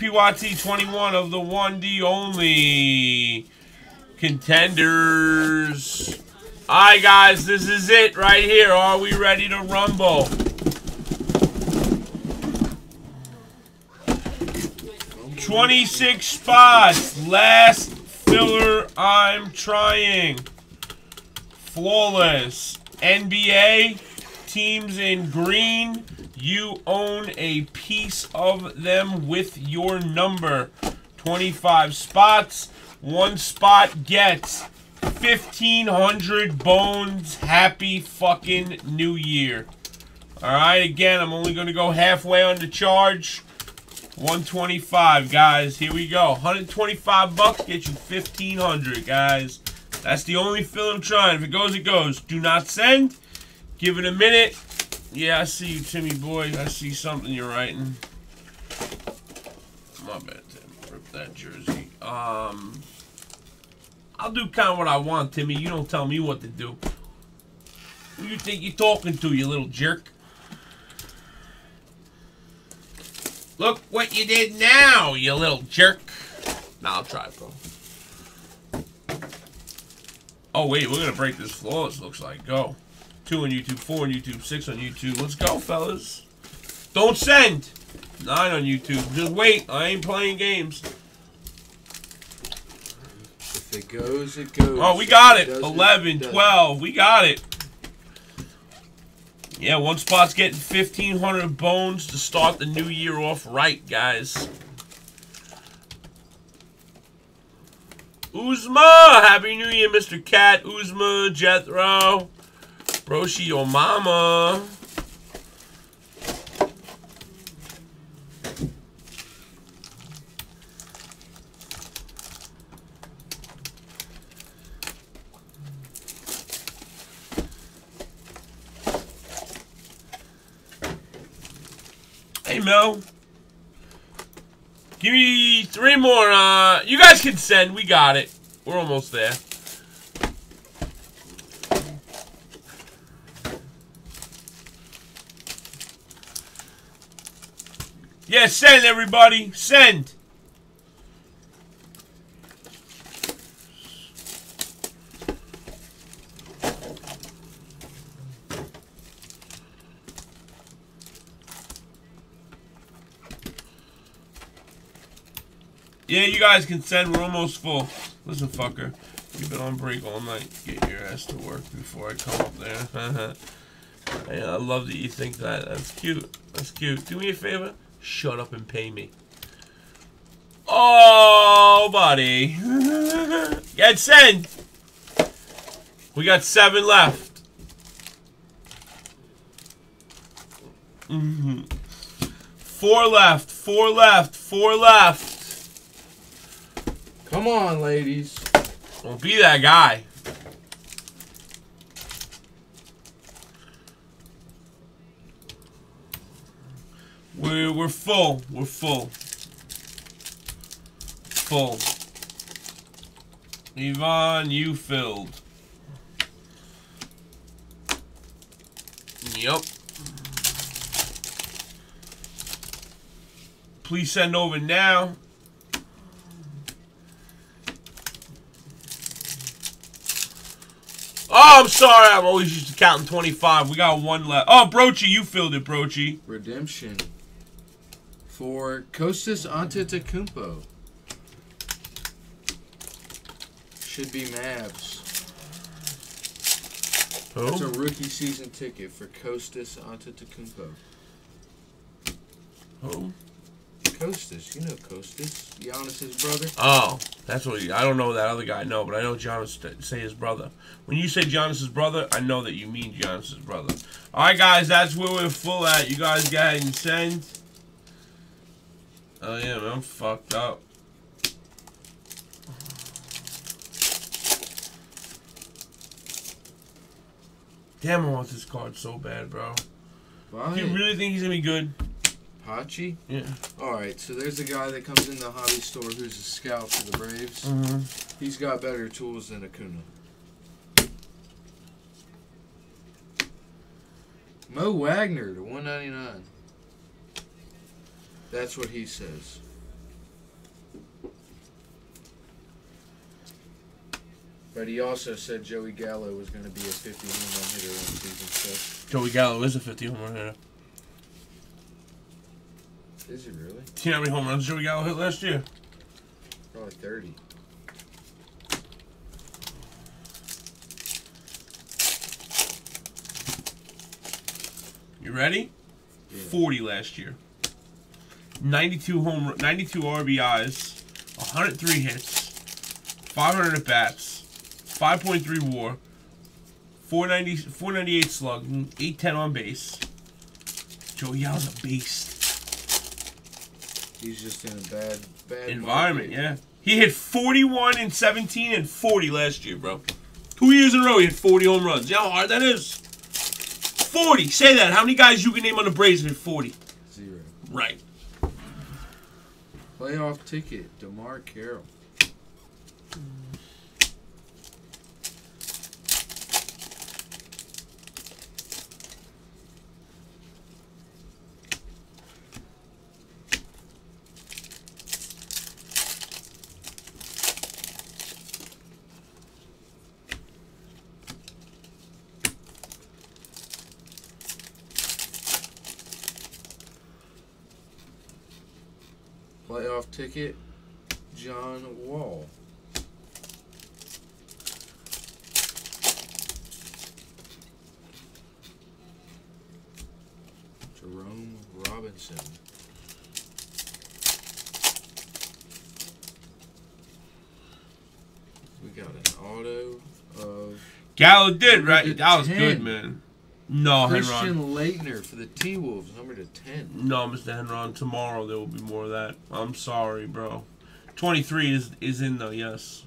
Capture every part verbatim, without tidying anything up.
P Y T twenty-one of the one D only contenders. All right, guys, this is it right here. Are we ready to rumble? twenty-six spots. Last filler I'm trying. Flawless. N B A teams in green. You own a piece of them with your number. twenty-five spots. One spot gets fifteen hundred bones. Happy fucking New Year. All right, again, I'm only going to go halfway on the charge. one twenty-five, guys. Here we go. one twenty-five bucks get you fifteen hundred, guys. That's the only fill I'm trying. If it goes, it goes. Do not send. Give it a minute. Yeah, I see you, Timmy boy. I see something you're writing. My bad, Timmy. Rip that jersey. Um, I'll do kind of what I want, Timmy. You don't tell me what to do. Who you think you're talking to, you little jerk? Look what you did now, you little jerk. Nah, I'll try, bro. Oh, wait. We're going to break this flawless, looks like. Go. Two on YouTube, four on YouTube, six on YouTube. Let's go, fellas. Don't send. Nine on YouTube. Just wait. I ain't playing games. If it goes, it goes. Oh, we got it. eleven, twelve. We got it. Yeah, one spot's getting fifteen hundred bones to start the new year off right, guys. Uzma. Happy New Year, Mister Cat. Uzma, Jethro. Roshi, your mama. Hey, Mel. Give me three more. Uh, you guys can send. We got it. We're almost there. Yeah, send, everybody. Send. Yeah, you guys can send. We're almost full. Listen, fucker. You've been on break all night. Get your ass to work before I come up there. I love that you think that. That's cute. That's cute. Do me a favor. Shut up and pay me. Oh, buddy. Get sent. We got seven left. Mm-hmm. Four left. Four left. Four left. Come on, ladies. Don't be that guy. We're, we're full. We're full. Full. Yvonne, you filled. Yep. Please send over now. Oh, I'm sorry. I've always used to count in twenty-five. We got one left. Oh, Brochi, you filled it, Brochi. Redemption. For Kostas Antetokounmpo. Should be Mavs. Oh. That's a rookie season ticket for Kostas Antetokounmpo. Who? Kostas. You know Kostas. Giannis' brother. Oh. That's what he, I don't know that other guy. No, but I know Giannis, say his brother. When you say Giannis' brother, I know that you mean Giannis' brother. All right, guys. That's where we're full at. You guys go ahead and send. Oh yeah, man, I'm fucked up. Damn, I want this card so bad, bro. Why? Do you really think he's gonna be good? Hachi? Yeah. Alright, so there's a guy that comes in the hobby store who's a scout for the Braves. Mm-hmm. He's got better tools than Acuna. Mo Wagner to one ninety-nine. That's what he says. But he also said Joey Gallo was going to be a fifty home run hitter one season. So. Joey Gallo is a fifty home run hitter. Is he really? Do you know how many home runs Joey Gallo hit last year? Probably thirty. You ready? Yeah. forty last year. ninety-two home ninety-two R B Is, one hundred three hits, five hundred at bats, five point three WAR, four ninety-eight slug, eight ten on base. Joey Gallo's a beast. He's just in a bad, bad environment. Market. Yeah, he hit forty-one in seventeen and forty last year, bro. Two years in a row, he hit forty home runs. You know how hard that is? forty. Say that. How many guys you can name on the Braves hit forty? Zero. Right. Playoff ticket, DeMarre Carroll. Playoff ticket, John Wall. Jerome Robinson. We got an auto of Gallo did right. That was good, man. No, Christian Henron. Leitner for the T-Wolves, number to ten. No, Mister Henron, tomorrow there will be more of that. I'm sorry, bro. twenty-three is is in though, yes.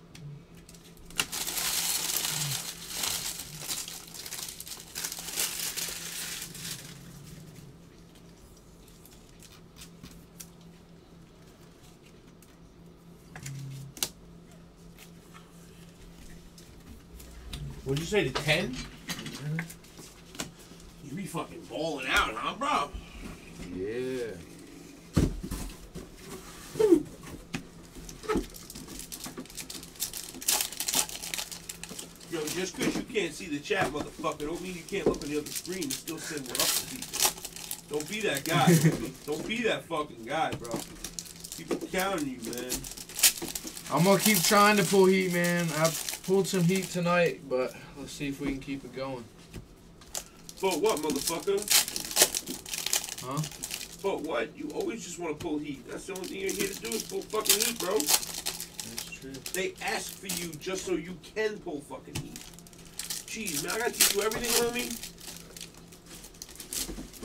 What'd you say, the ten? You be fucking balling out, huh, bro? Yeah. Yo, just because you can't see the chat, motherfucker, don't mean you can't look on the other screen and still send what up to people. Don't be that guy. Don't be that fucking guy, bro. People counting you, man. I'm going to keep trying to pull heat, man. I pulled some heat tonight, but let's see if we can keep it going. But what, motherfucker? Huh? But what? You always just want to pull heat. That's the only thing you're here to do is pull fucking heat, bro. That's true. They ask for you just so you can pull fucking heat. Jeez, man, I gotta teach you everything, homie.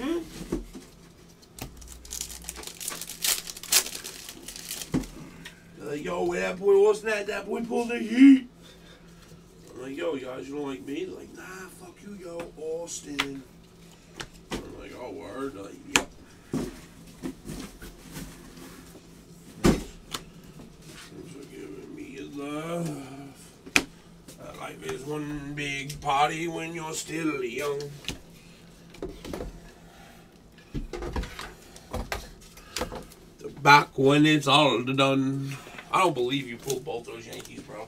Hmm? They're like, yo, where that boy was that? That boy pulled the heat. I'm like, yo, guys, you don't like me? They're like, nah, fuck you, yo, Austin. I'm like, oh, word? They're like, yep. Thanks for giving me love. Life is one big party when you're still young. The back when it's all done. I don't believe you pulled both those Yankees, bro.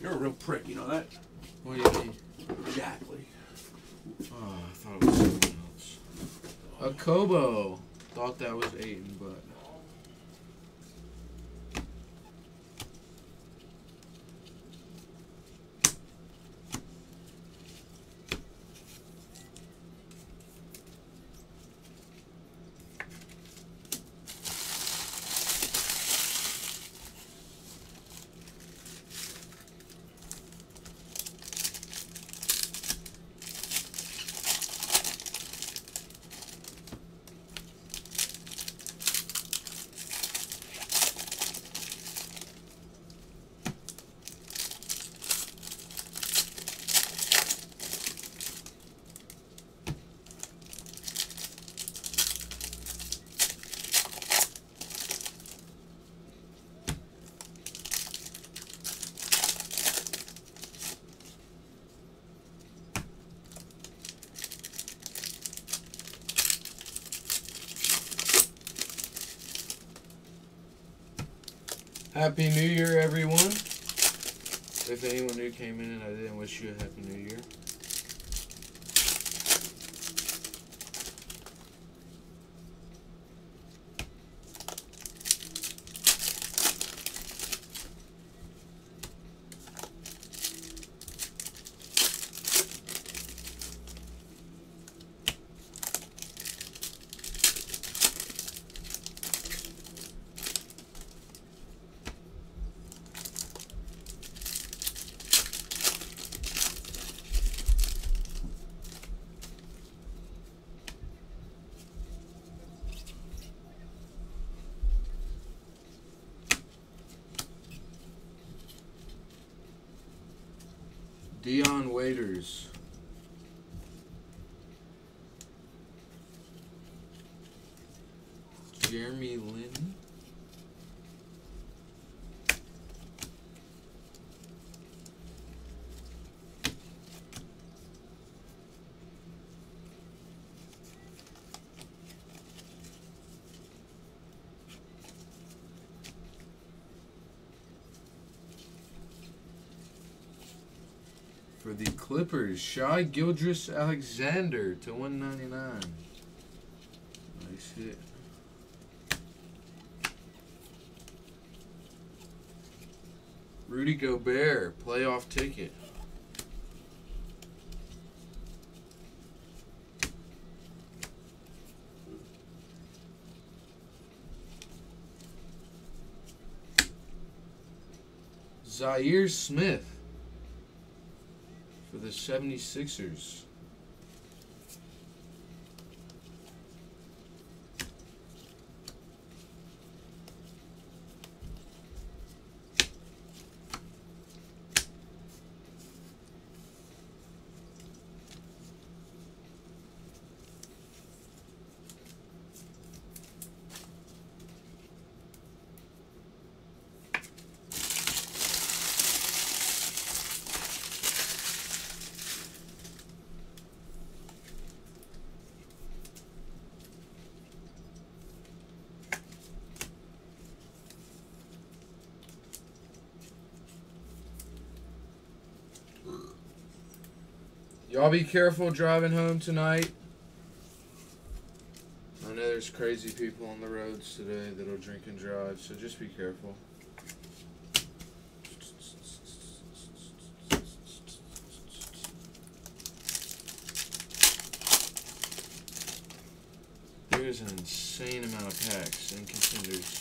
You're a real prick, you know that? What do you mean? Exactly. Oh, I thought it was something else. A Kobo. Thought that was Aiden, but... Happy New Year, everyone. If anyone new came in and I didn't wish you a happy new year. Dion Waiters. Jeremy Lin. For the Clippers, Shai Gilgeous-Alexander to one ninety-nine. Nice hit. Rudy Gobert, playoff ticket. Zaire Smith. For the seventy-sixers. Y'all be careful driving home tonight. I know there's crazy people on the roads today that'll drink and drive, so just be careful. There's an insane amount of packs and contenders.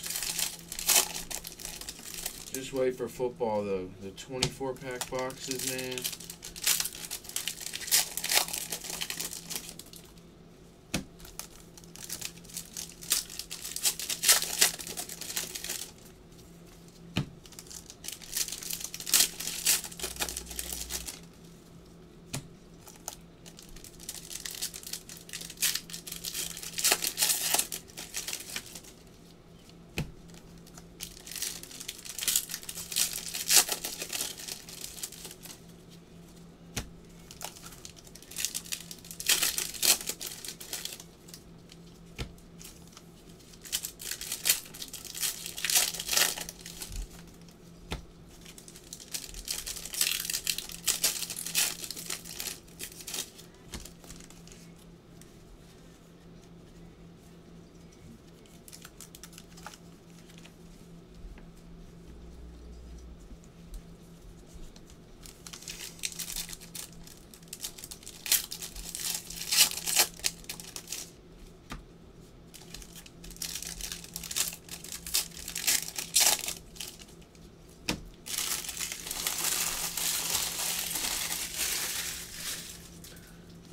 Just wait for football, though. The twenty-four pack boxes, man.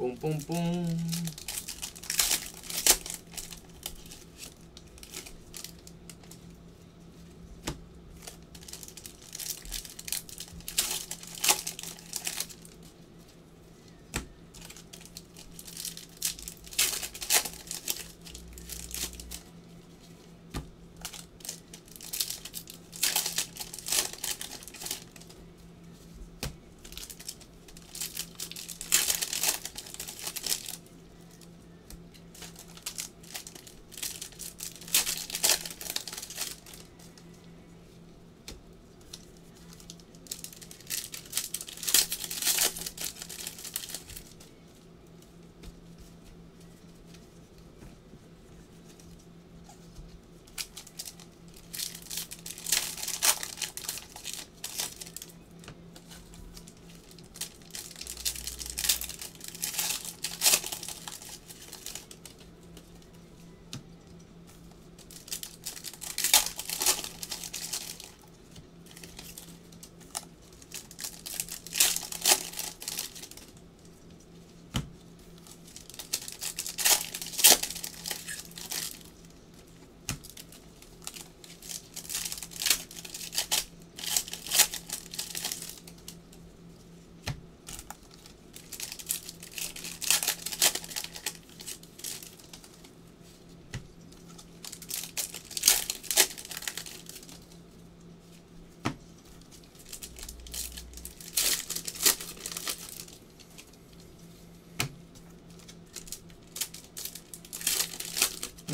Boom, boom, boom.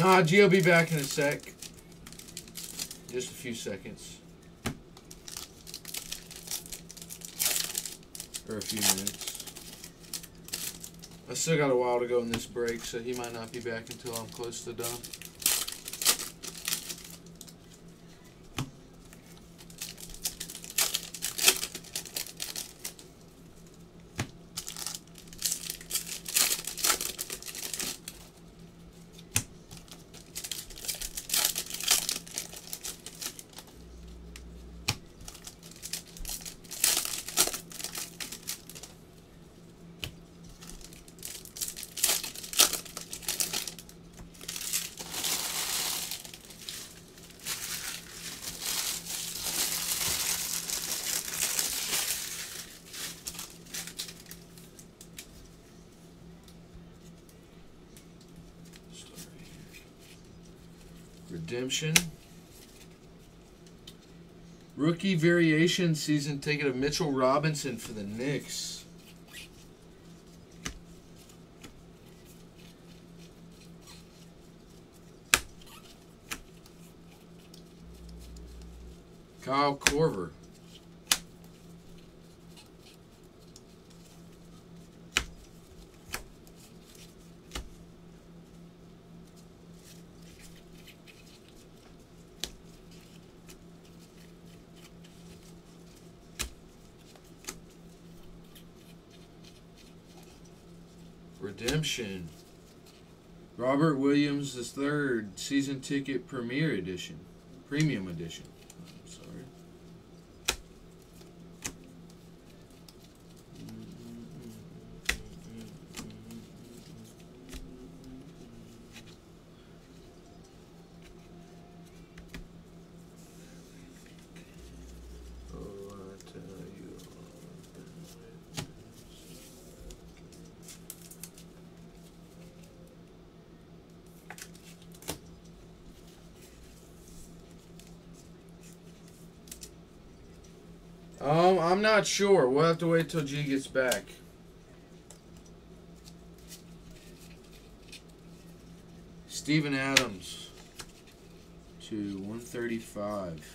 Nah, G will be back in a sec. Just a few seconds. Or a few minutes. I still got a while to go in this break, so he might not be back until I'm close to done. Redemption. Rookie variation season ticket of Mitchell Robinson for the Knicks. Kyle Korver. Redemption. Robert Williams the third season ticket premier edition. Premium edition. I'm sorry. Um, I'm not sure. We'll have to wait till G gets back. Steven Adams to one thirty-five.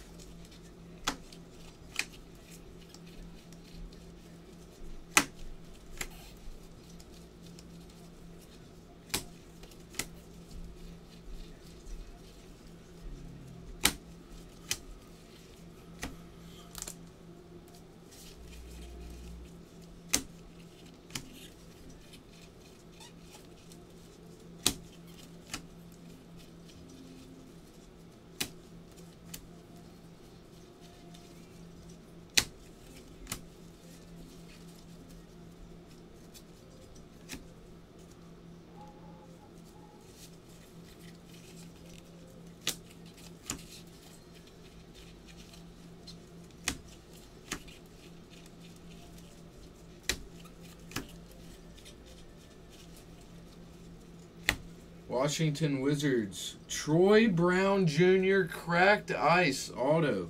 Washington Wizards, Troy Brown Junior cracked ice auto.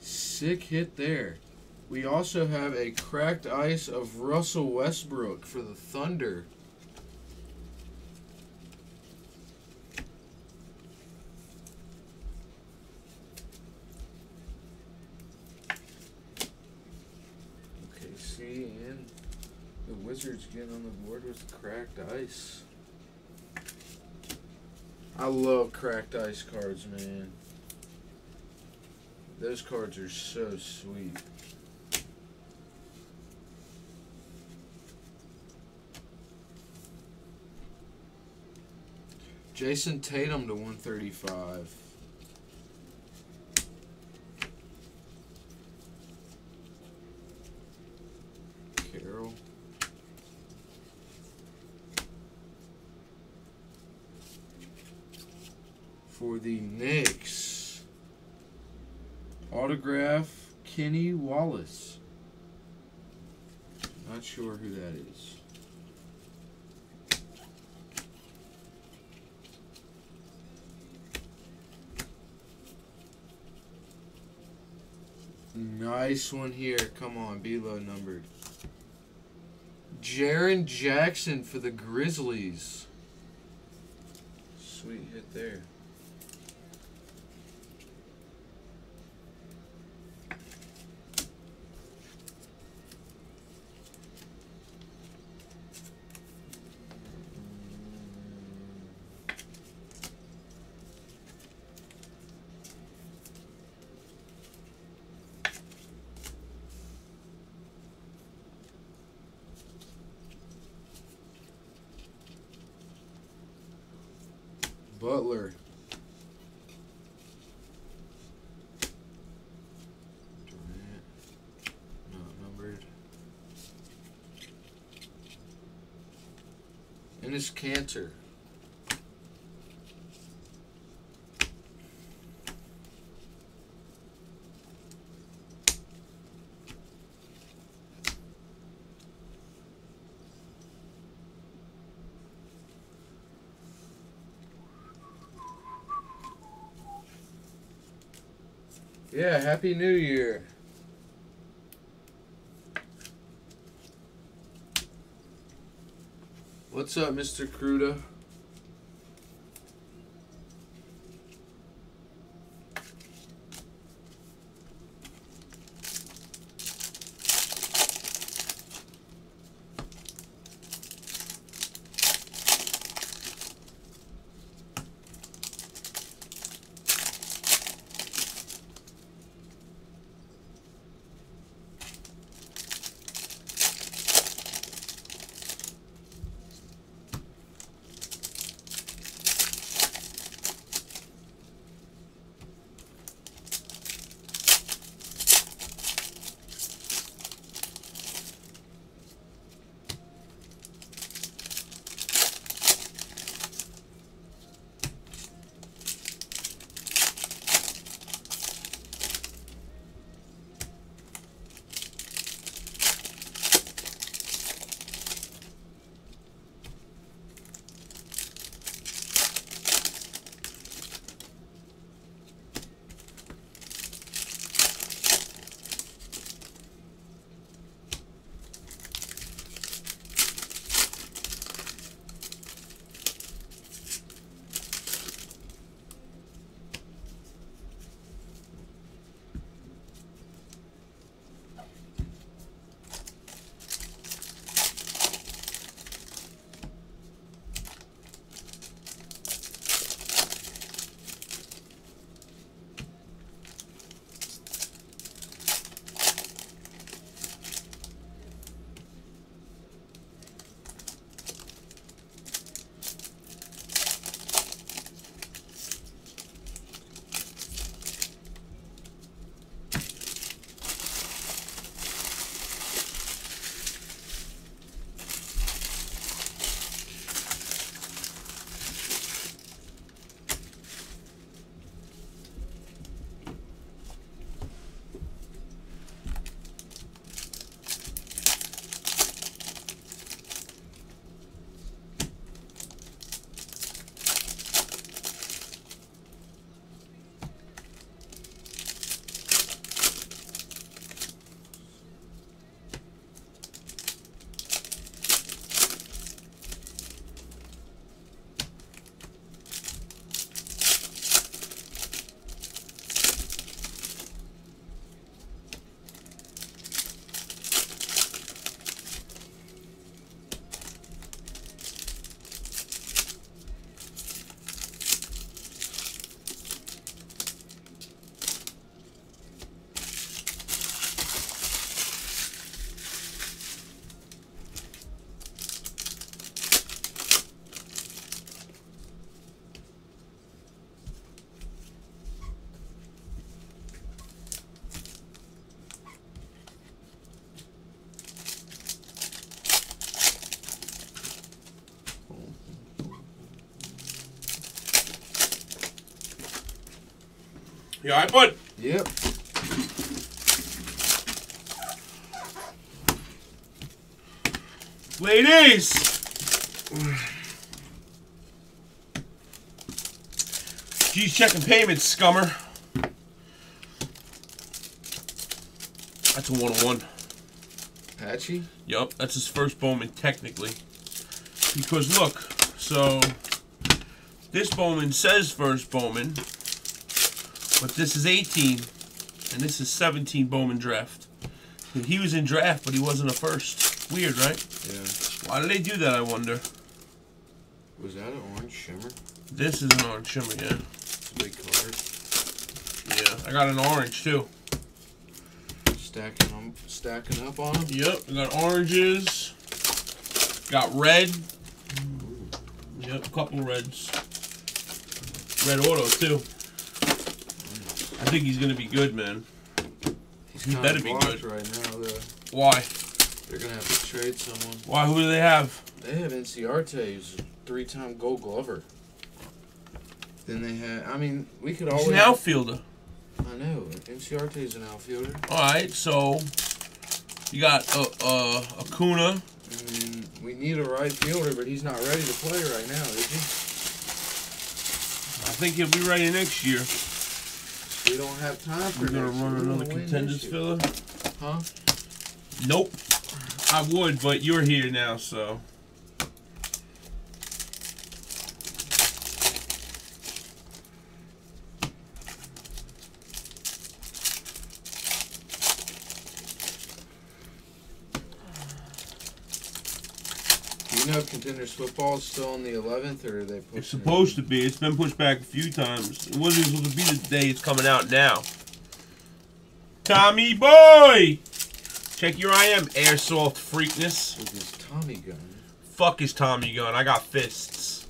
Sick hit there. We also have a cracked ice of Russell Westbrook for the Thunder. Okay, see, and the Wizards getting on the board with cracked ice. I love cracked ice cards, man. Those cards are so sweet. Jason Tatum to one thirty-five. Carroll. For the Knicks, autograph Kenny Wallace. Not sure who that is. Nice one here. Come on, be low numbered. Jaren Jackson for the Grizzlies. sweet hit there. Butler. Durant. Not numbered. And it's Cantor. Yeah, Happy New Year. What's up, Mister Cruda? You alright, bud? Yep. Ladies! She's checking payments, scummer. That's a one oh one. Patchy? Yep, that's his first Bowman, technically. Because, look, so This Bowman says first Bowman, but this is eighteen, and this is seventeen Bowman draft. He was in draft, but he wasn't a first. Weird, right? Yeah. Why do they do that, I wonder? Was that an orange shimmer? This is an orange shimmer, yeah. It's a big color. Yeah, I got an orange, too. Stacking, on, stacking up on them? Yep, I got oranges. Got red. Ooh. Yep, a couple reds. Red auto, too. Nice. I think he's going to be good, man. He's he better be good. Right now, the, Why? They're going to have to trade someone. Why? Who do they have? They have N C R T, who's a three-time gold glover. Then they had, I mean, we could always... He's an outfielder. I know. N C R T is an outfielder. All right, so you got uh, uh, Acuna. I mean, we need a right fielder, but he's not ready to play right now, is he? I think he'll be ready next year. We don't have time for next year. We're going to run another contenders filler? Huh? Nope. I would, but you're here now, so... You know, contenders football is still on the eleventh, or are they pushing? It's supposed it? to be. It's been pushed back a few times. It wasn't supposed to be the day it's coming out now. Tommy boy, check your I am airsoft freakness. With his Tommy gun. Fuck his Tommy gun. I got fists.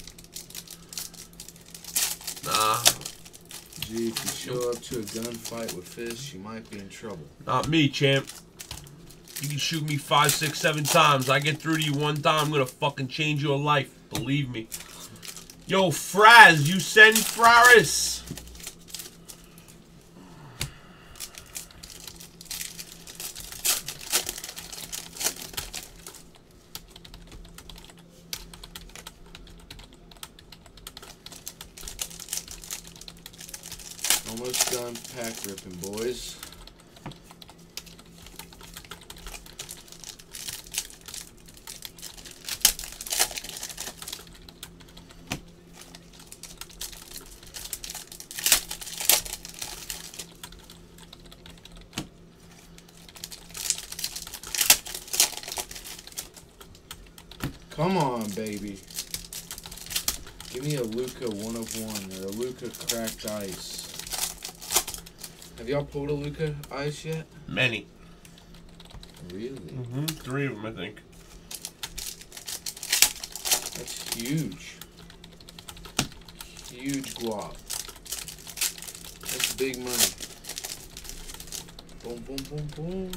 Nah. Gee, if you show up to a gunfight with fists, you might be in trouble. Not me, champ. You can shoot me five, six, seven times. I get through to you one time, I'm gonna fucking change your life. Believe me. Yo, Fraz, you send Fraris. Almost done pack ripping, boys. Come on, baby. Give me a Luka one of one or a Luka cracked ice. Have y'all pulled a Luka ice yet? Many. Really? Mm-hmm. Three of them, I think. That's huge. Huge guap. That's big money. Boom, boom, boom, boom.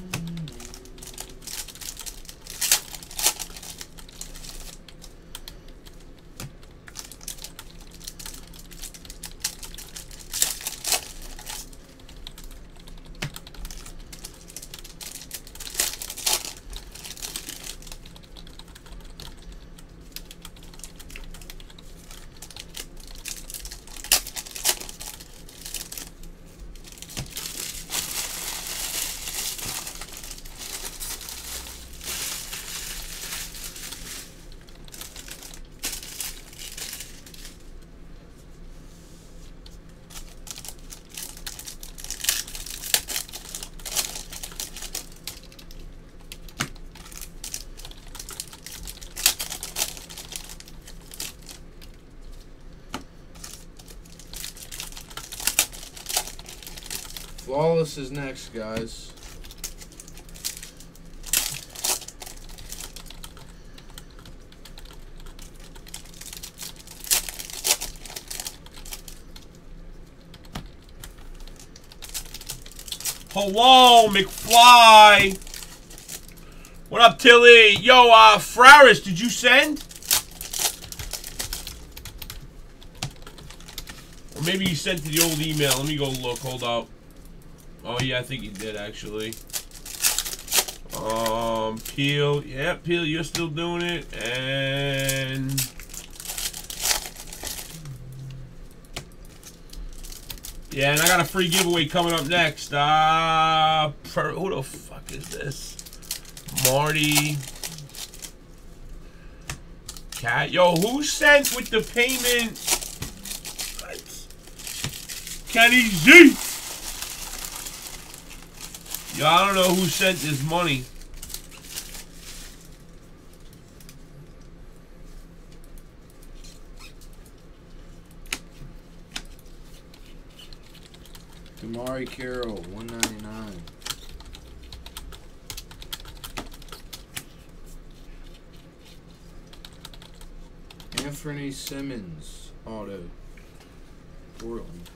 Flawless is next, guys. Hello, McFly. What up, Tilly? Yo, uh, Fraris, did you send? Or maybe you sent to the old email. Let me go look. Hold up. Oh, yeah, I think you did, actually. Um, Peel. Yeah, Peel, you're still doing it. And... yeah, and I got a free giveaway coming up next. Uh, per, who the fuck is this? Marty. Cat. Yo, who sent with the payment Kenny G. Yo, I don't know who sent this money. DeMarre Carroll, one ninety-nine. Anthony Simmons, auto, Portland.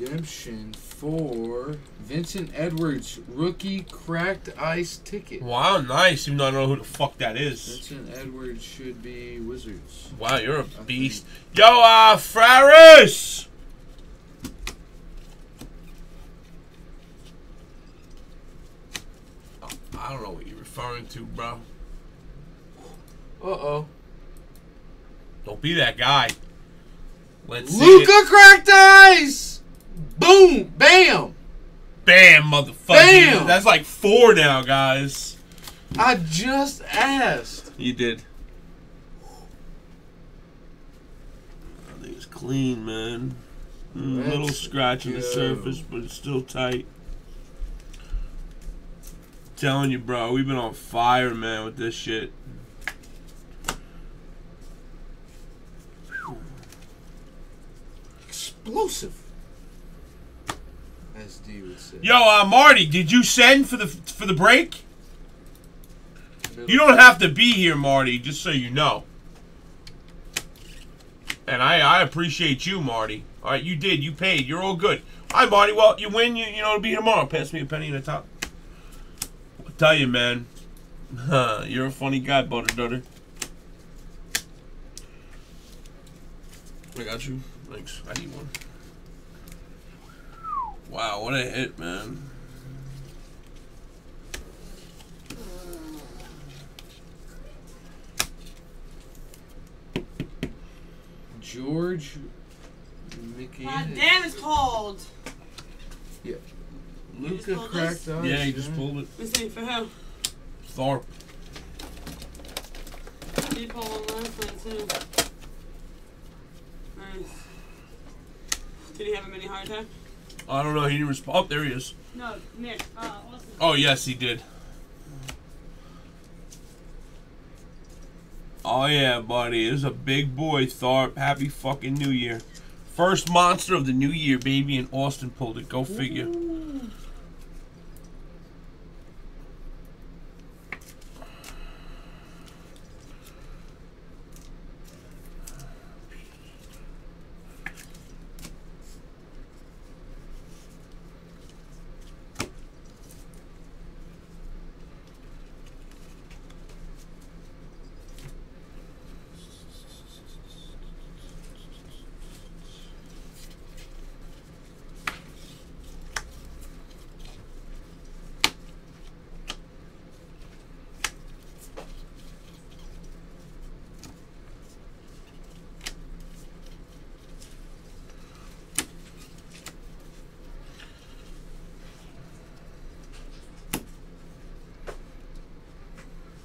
Redemption for Vincent Edwards, rookie cracked ice ticket. Wow, nice. Even though I don't know who the fuck that is. Vincent Edwards should be Wizards. Wow, you're a I beast. Think. Yo, uh, Ferris! Oh, I don't know what you're referring to, bro. Uh-oh. Don't be that guy. Let's see. Luka cracked ice! Boom! Bam! Bam, motherfucker. Bam! That's like four now, guys. I just asked. You did. I think it's clean, man. Mm, little scratch on the surface, but it's still tight. I'm telling you, bro, we've been on fire, man, with this shit. Explosive. S D would say. Yo, uh, Marty, did you send for the for the break? No. You don't have to be here, Marty. Just so you know. And I I appreciate you, Marty. All right, you did. You paid. You're all good. All right, Marty. Well, you win. You you know it'll be here tomorrow. Pass me a penny in the top. I'll tell you, man. Huh, you're a funny guy, Butter Dutter. I got you. Thanks. I need one. Wow, what a hit, man. George Mickey. My dad is cold. Yeah. Luka cracked ice. Yeah, he just pulled it. Let's see, for who? Thorpe. He pulled one last one, too. Nice. Did he have a mini heart attack? I don't know. He didn't respond. Oh, there he is. No, Nick. Uh, oh, yes, he did. Oh, yeah, buddy. This is a big boy, Tharp. Happy fucking New Year. First monster of the New Year, baby, and Austin pulled it. Go figure. Ooh.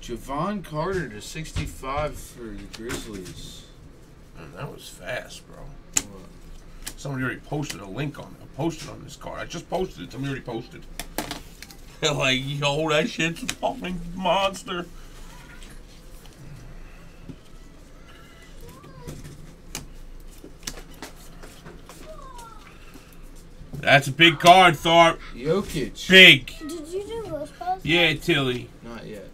Javon Carter to sixty-five for the Grizzlies. Man, that was fast, bro. What? Somebody already posted a link on it. I posted on this card. I just posted it. Somebody already posted. Like, yo, that shit's a fucking monster. That's a big card, Tharp. Jokic. Big. Did you do those cards? Yeah, Tilly. Not yet.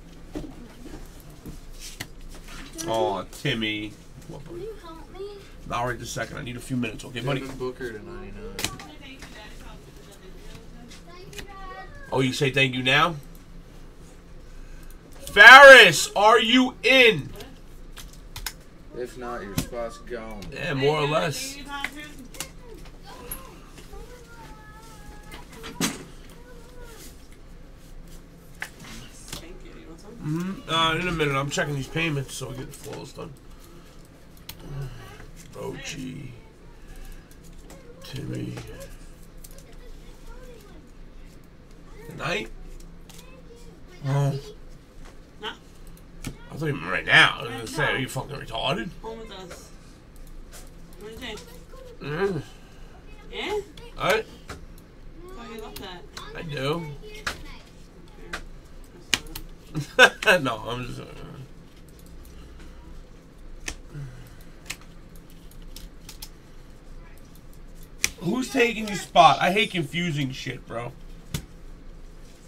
Oh, Timmy. What, buddy? Will you help me? Not right this second. I need a few minutes. Okay, buddy? Devin Booker to ninety-nine. Oh, you say thank you now? Ferris, are you in? If not, your spot's gone. Yeah, more or less. Uh, in a minute, I'm checking these payments so I get the floors done. O G, Timmy. Good night. Oh. No. I thought even right now. I was gonna say, are you fucking retarded? Home with us. What do you think? Mm. Yeah? Alright. Oh, you love that. I do. No, I'm just. Uh, Who's taking your spot? I hate confusing shit, bro.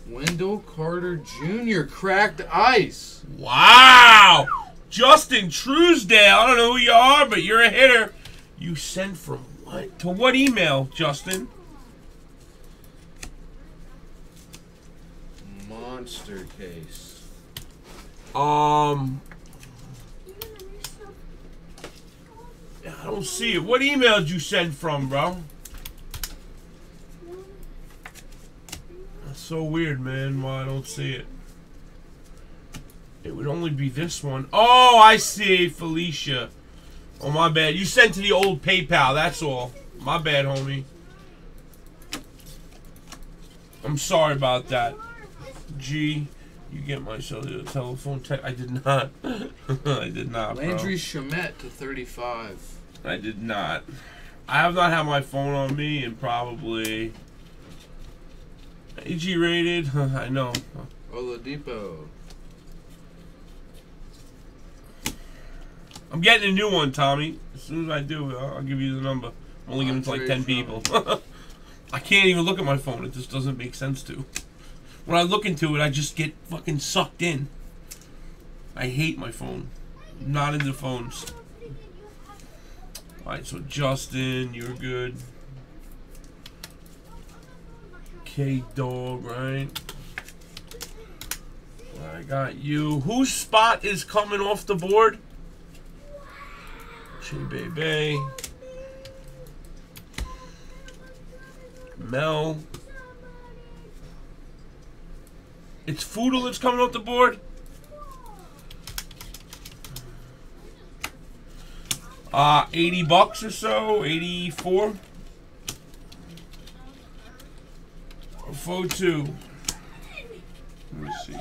Wendell Carter Junior cracked ice. Wow! Justin Truesdale. I don't know who you are, but you're a hitter. You sent from what? To what email, Justin? Monster case. Um. I don't see it. What email did you send from, bro? So weird, man. Why I don't see it? It would only be this one. Oh, I see, Felicia. Oh, my bad. You sent to the old PayPal. That's all. My bad, homie. I'm sorry about that. G, you get my cellular telephone tech. I did not. I did not. Bro. Landry Shamet to thirty-five. I did not. I have not had my phone on me in probably. A G rated, I know. Oladipo. I'm getting a new one, Tommy. As soon as I do, I'll give you the number. I'm only giving it to like ten people. I can't even look at my phone. It just doesn't make sense to. When I look into it, I just get fucking sucked in. I hate my phone. I'm not into phones. Alright, so Justin, you're good. K-Dog, right? I got you. Whose spot is coming off the board? Chibebe. Mel. It's Foodle that's coming off the board? Uh, eighty bucks or so? eighty-four? Fotu. Let me see.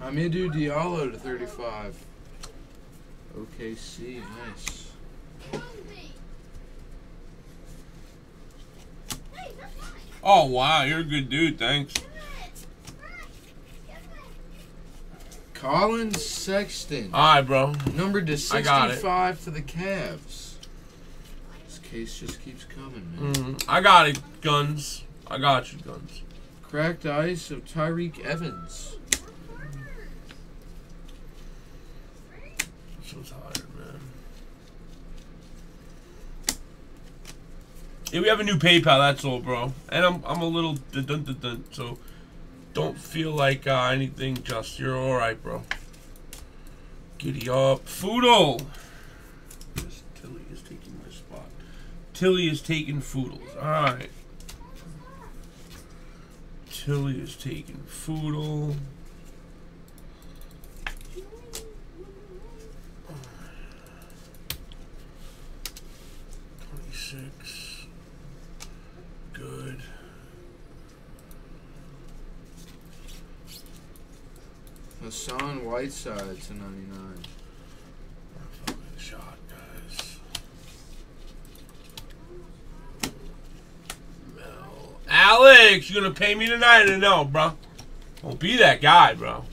I'm gonna do Diallo to thirty-five. O K C, nice. Oh wow, you're a good dude. Thanks. Colin Sexton. All right, bro. Numbered to sixty-five for the Cavs. This case just keeps coming, man. Mm, I got it, Guns. I got you, Guns. Cracked ice of Tyreek Evans. I'm so tired, man. Yeah, we have a new PayPal. That's all, bro. And I'm I'm a little dun dun dun, dun so. Don't feel like uh, anything, just you're all right, bro. Giddy up, Foodle. Yes, Tilly is taking my spot. Tilly is taking Foodles. All right. Tilly is taking Foodle. Twenty-six. Good. Hassan Whiteside to ninety-nine. Fucking shot, guys. Mel. Alex, you gonna pay me tonight or no, bro? Don't be that guy, bro.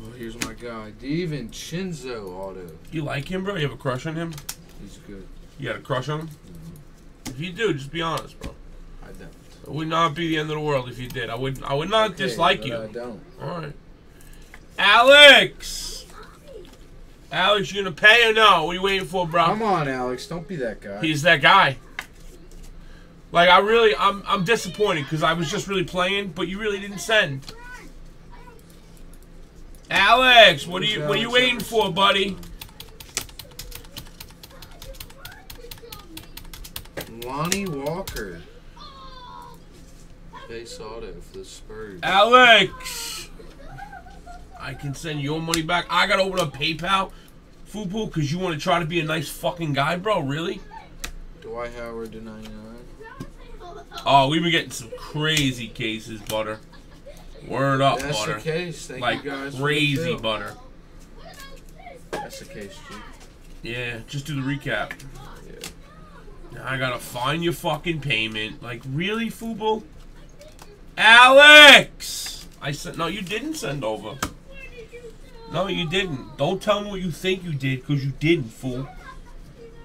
Well, here's my guy, Deven Chinzo auto. You like him, bro? You have a crush on him? He's good. You got a crush on him? Mm-hmm. If you do, just be honest, bro. I don't. It would not be the end of the world if you did. I would. I would not okay, dislike you. I don't. All right, Alex. Alex, you gonna pay or no? What are you waiting for, bro? Come on, Alex. Don't be that guy. He's that guy. Like I really, I'm, I'm disappointed because I was just really playing, but you really didn't send. Alex, what are you, what are you waiting for, buddy? Lonnie Walker. Face auto for the Spurs. Alex! I can send your money back. I gotta open up PayPal, Fubu, because you want to try to be a nice fucking guy, bro? Really? Dwight Howard to ninety-nine. Oh, we've been getting some crazy cases, Butter. Word up, That's Butter. That's the case. Thank like you guys crazy, for Butter. That's the case, G. Yeah, just do the recap. Yeah. Now I gotta find your fucking payment. Like, really, Fubu? Alex! I sent. No, you didn't send over. No, you didn't. Don't tell me what you think you did, because you didn't, fool.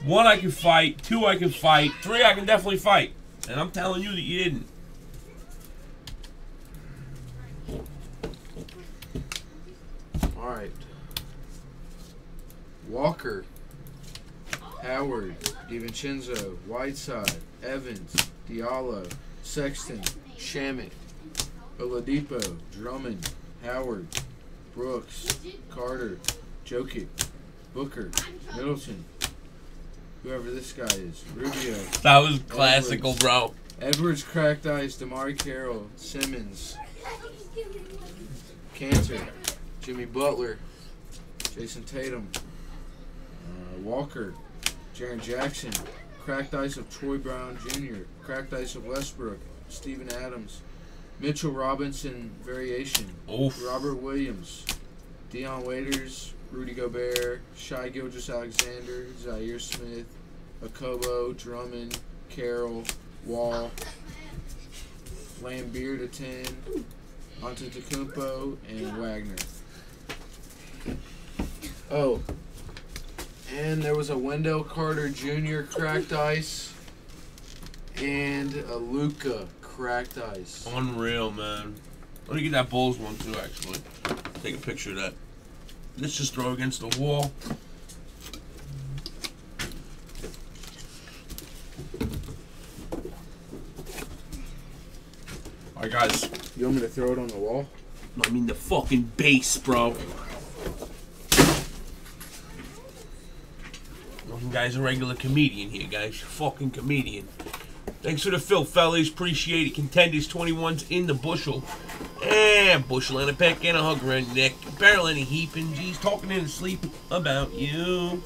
One, I can fight. Two, I can fight. Three, I can definitely fight. And I'm telling you that you didn't. All right. Walker. Howard. Deven Chinzo. Whiteside. Evans. Diallo. Sexton. Shamet. Oladipo. Drummond. Howard. Brooks, Carter, Jokic, Booker, Middleton, whoever this guy is, Rubio. That was classical, Edwards. Bro. Edwards, cracked ice, DeMarre Carroll, Simmons, Cantor, Jimmy Butler, Jason Tatum, uh, Walker, Jaren Jackson, cracked ice of Troy Brown Junior, cracked ice of Westbrook, Steven Adams, Mitchell Robinson variation. Oof. Robert Williams, Dion Waiters, Rudy Gobert, Shai Gilgeous-Alexander, Zaire Smith, Okobo, Drummond, Carroll, Wall, Lambeer to ten, Antetokounmpo, and Wagner. Oh, and there was a Wendell Carter Junior cracked ice and a Luka. Cracked ice. Unreal, man. Let me get that Bulls one too, actually. Take a picture of that. Let's just throw against the wall. Alright, guys. You want me to throw it on the wall? I mean the fucking base, bro. Fucking guy's a regular comedian here, guys. Fucking comedian. Thanks for the fill, fellas. Appreciate it. Contenders twenty-one's in the bushel. Eh, bushel and a peck and a hugger and a neck. Barrel and a heap and geez, talking in his sleep about you.